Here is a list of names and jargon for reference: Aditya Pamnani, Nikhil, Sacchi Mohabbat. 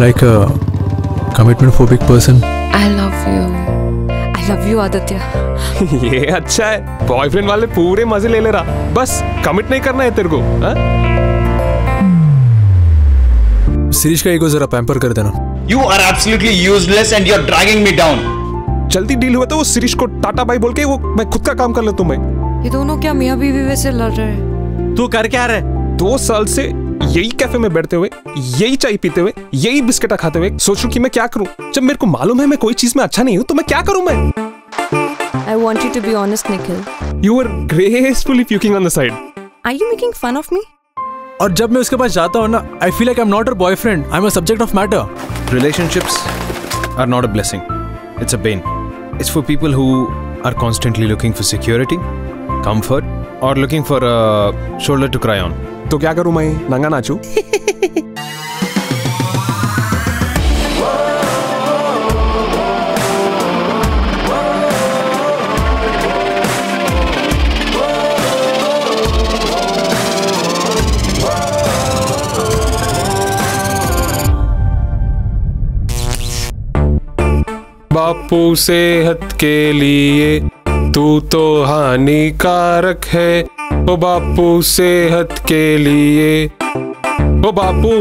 like a commitment phobic person. I love you Aditya. ये अच्छा है, बॉयफ्रेंड वाले पूरे मजे ले ले रहा, बस कमिट नहीं करना है तेरे को. शिरीष का ईगो जरा पैम्पर कर देना. You are absolutely useless and you're dragging me down. जल्दी डील हुआ था वो शिरीष को टाटा बाई बोल के, वो मैं खुद का काम कर लेता हूँ. मैं ये दोनों क्या मियाँ बीवी वैसे लड़ रहे हैं? तू कर क्या रहा है? 2 साल से यही कैफे में बैठते हुए, यही चाय पीते हुए, यही बिस्किट खाते हुए सोचूं कि मैं क्या करूं, जब मेरे को मालूम है मैं कोई चीज में अच्छा नहीं हूँ तो मैं क्या करूँ मैं. I want you to be honest, Nikhil. You were gracefully puking on the side. Are you making fun of me? और जब मैं उसके पास जाता हूँ ना, I feel like I'm not her boyfriend. I'm a subject of matter. Relationships are not a blessing. It's a bane. It's for people who are constantly looking for security, comfort, or looking for a shoulder to cry on. तो क्या करूँ मैं? नंगा नाचूं? बापू सेहत के लिए तू तो हानिकारक है, ओ बापू सेहत के लिए, ओ बापू.